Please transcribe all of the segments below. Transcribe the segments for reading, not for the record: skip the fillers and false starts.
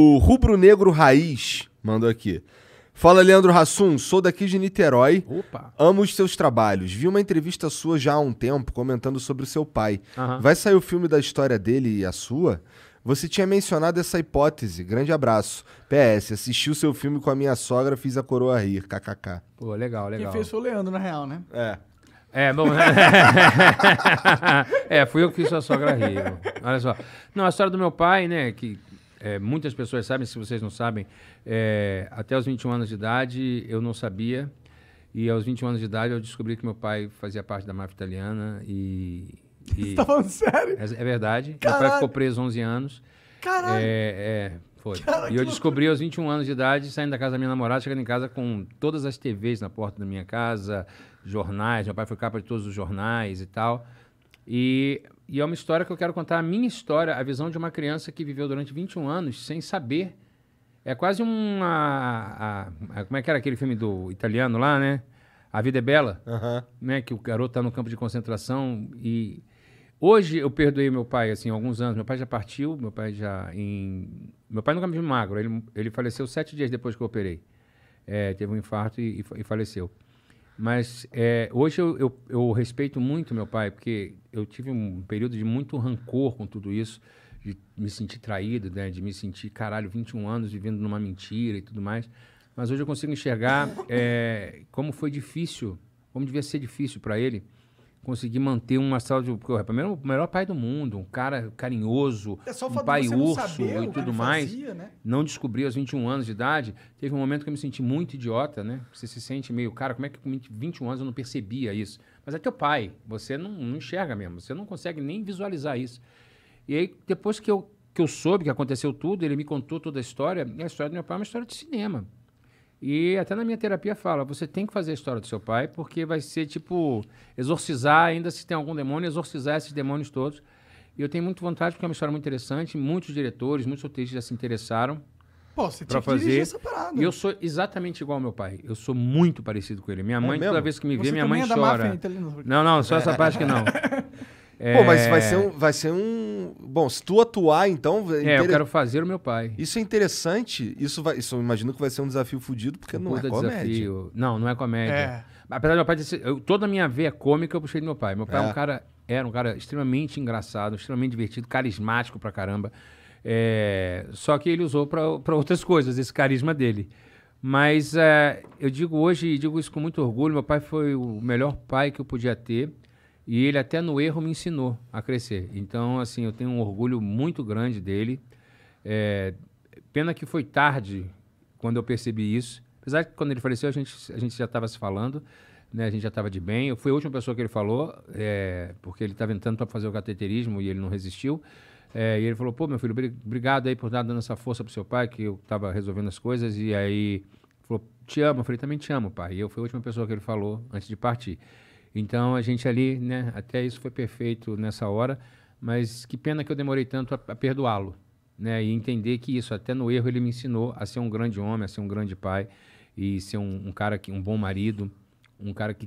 O Rubro Negro Raiz mandou aqui. Fala, Leandro Hassum, sou daqui de Niterói. Opa. Amo os seus trabalhos. Vi uma entrevista sua já há um tempo comentando sobre o seu pai. Uhum. Vai sair o filme da história dele e a sua? Você tinha mencionado essa hipótese. Grande abraço. PS, assisti o seu filme com a minha sogra, fiz a coroa rir. KKK. Pô, legal, legal. Quem fez foi o Leandro, na real, né? É. É, bom... é, fui eu que fiz sua sogra rir. Olha só. Não, a história do meu pai, né, que... É, muitas pessoas sabem, se vocês não sabem, até os 21 anos de idade eu não sabia, e aos 21 anos de idade eu descobri que meu pai fazia parte da máfia italiana e... Você tá falando sério? É verdade. Caralho. Meu pai ficou preso 11 anos. Caralho! Foi. Caralho, e eu descobri aos 21 anos de idade, saindo da casa da minha namorada, chegando em casa com todas as TVs na porta da minha casa, jornais, meu pai foi capa de todos os jornais e tal, e é uma história que eu quero contar, a minha história, a visão de uma criança que viveu durante 21 anos sem saber. É quase uma... como é que era aquele filme do italiano lá, né? A Vida é Bela, né? Que o garoto tá no campo de concentração e... Hoje eu perdoei meu pai, assim, há alguns anos. Meu pai já partiu, meu pai já... Meu pai nunca me viu magro, ele faleceu 7 dias depois que eu operei. Teve um infarto e faleceu. Mas hoje eu respeito muito meu pai, porque eu tive um período de muito rancor com tudo isso, de me sentir traído, né? De me sentir, caralho, 21 anos vivendo numa mentira e tudo mais. Mas hoje eu consigo enxergar como foi difícil, como devia ser difícil para ele conseguir manter uma saúde... Porque o melhor pai do mundo, um cara carinhoso, um pai urso e tudo mais, não descobri aos 21 anos de idade. Teve um momento que eu me senti muito idiota, né? Você se sente meio, cara, como é que com 21 anos eu não percebia isso? Mas é teu pai, você não enxerga mesmo, você não consegue nem visualizar isso. E aí, depois que eu soube que aconteceu tudo, ele me contou toda a história, e a história do meu pai é uma história de cinema. E até na minha terapia fala, você tem que fazer a história do seu pai, porque vai ser tipo, exorcizar, ainda se tem algum demônio, exorcizar esses demônios todos. E eu tenho muita vontade, porque é uma história muito interessante, muitos diretores, muitos roteiristas já se interessaram. Pô, você tinha que dirigir essa parada. E eu sou exatamente igual ao meu pai, eu sou muito parecido com ele. Minha mãe, toda vez que me vê, minha mãe chora. Não, só essa parte que não. Pô, mas vai ser um... Bom, se tu atuar, então... eu quero fazer o meu pai. Isso é interessante. Isso eu imagino que vai ser um desafio fodido, porque não é comédia. Desafio. Não é comédia. Apesar do meu pai... Toda a minha veia cômica eu puxei do meu pai. Meu pai era um cara extremamente engraçado, extremamente divertido, carismático pra caramba. Só que ele usou pra outras coisas, esse carisma dele. Mas eu digo hoje, e digo isso com muito orgulho, meu pai foi o melhor pai que eu podia ter. E ele até no erro me ensinou a crescer. Então, assim, eu tenho um orgulho muito grande dele. Pena que foi tarde quando eu percebi isso. Apesar que quando ele faleceu, a gente já estava se falando, né? A gente já estava de bem. Eu fui a última pessoa que ele falou, porque ele estava entrando para fazer o cateterismo e ele não resistiu. E ele falou, pô, meu filho, obrigado aí por estar dando essa força para o seu pai, que eu estava resolvendo as coisas. E aí, falou, te amo. Eu falei, também te amo, pai. E eu fui a última pessoa que ele falou antes de partir. Então, a gente ali, né, até isso foi perfeito nessa hora, mas que pena que eu demorei tanto a perdoá-lo, né, e entender que isso, até no erro, ele me ensinou a ser um grande homem, a ser um grande pai, e ser um cara que, um bom marido, um cara que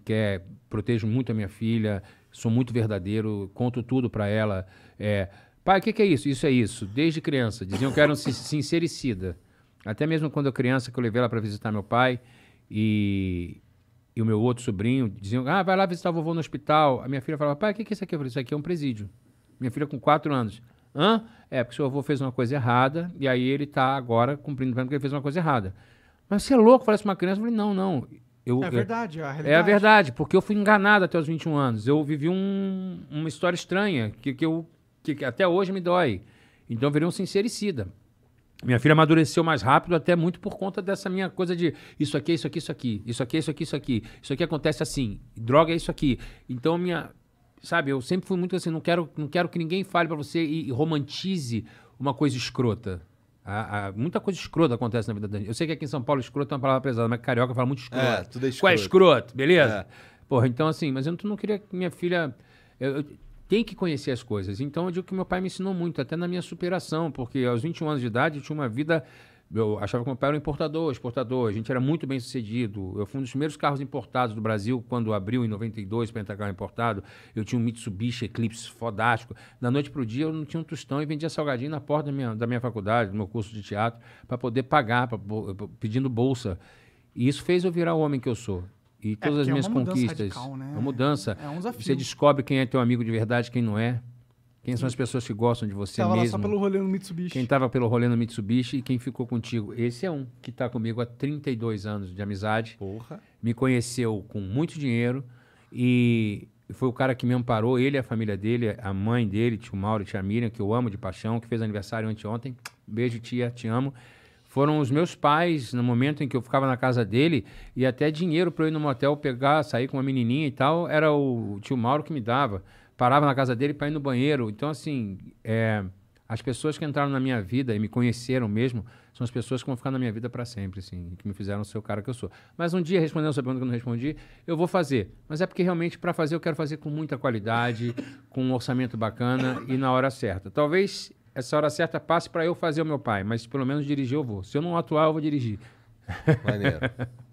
protejo muito a minha filha, sou muito verdadeiro, conto tudo para ela. Pai, o que é isso? Isso é isso. Desde criança, diziam que eu era um sincericida. Até mesmo quando eu criança, que eu levei ela para visitar meu pai, e o meu outro sobrinho diziam, ah, vai lá visitar o vovô no hospital. A minha filha falava, pai, o que é isso aqui? Eu falei, isso aqui é um presídio. Minha filha com 4 anos. Hã? Porque seu avô fez uma coisa errada, e aí ele tá agora cumprindo o plano porque ele fez uma coisa errada. Mas você é louco, parece uma criança. Eu falei, não. É verdade, é a realidade. É a verdade, porque eu fui enganado até os 21 anos. Eu vivi uma história estranha, que até hoje me dói. Então eu virei um sincericida. Minha filha amadureceu mais rápido, até muito por conta dessa minha coisa de isso aqui, isso aqui, isso aqui, isso aqui, isso aqui, isso aqui, isso aqui acontece assim, droga é isso aqui. Então, sabe, eu sempre fui muito assim, não quero que ninguém fale pra você e romantize uma coisa escrota. Muita coisa escrota acontece na vida da gente. Eu sei que aqui em São Paulo escroto é uma palavra pesada, mas carioca fala muito escroto. Tudo é escroto. Qual é escroto? Beleza? Porra, então assim, mas eu não queria que minha filha... Tem que conhecer as coisas. Então, eu digo que meu pai me ensinou muito, até na minha superação, porque aos 21 anos de idade eu tinha uma vida Eu achava que meu pai era um importador, exportador. A gente era muito bem sucedido. Eu fui um dos primeiros carros importados do Brasil quando abriu em 92 para entrar carro importado. Eu tinha um Mitsubishi Eclipse fodástico. Da noite para o dia eu não tinha um tostão e vendia salgadinho na porta da minha faculdade, do meu curso de teatro, para poder pagar, pedindo bolsa. E isso fez eu virar o homem que eu sou. E todas as minhas conquistas. Radical, né? É uma mudança. É um desafio. Você descobre quem é teu amigo de verdade, quem não é. Quem são as pessoas que gostam de você mesmo. Quem estava pelo rolê no Mitsubishi. Quem estava pelo rolê no Mitsubishi e quem ficou contigo. Esse é um que está comigo há 32 anos de amizade. Porra. Me conheceu com muito dinheiro e foi o cara que me amparou. Ele, a família dele, a mãe dele, tio Mauro e tia Miriam, que eu amo de paixão, que fez aniversário anteontem. Beijo, tia, te amo. Foram os meus pais, no momento em que eu ficava na casa dele, e até dinheiro para eu ir no motel pegar, sair com uma menininha e tal, era o tio Mauro que me dava. Parava na casa dele para ir no banheiro. Então, assim, as pessoas que entraram na minha vida e me conheceram mesmo, são as pessoas que vão ficar na minha vida para sempre, assim, que me fizeram ser o cara que eu sou. Mas um dia, respondendo essa pergunta que eu não respondi, eu vou fazer. Mas é porque realmente para fazer eu quero fazer com muita qualidade, com um orçamento bacana e na hora certa. Talvez essa hora certa passe para eu fazer o meu pai, mas pelo menos dirigir eu vou. Se eu não atuar, eu vou dirigir. Maneiro.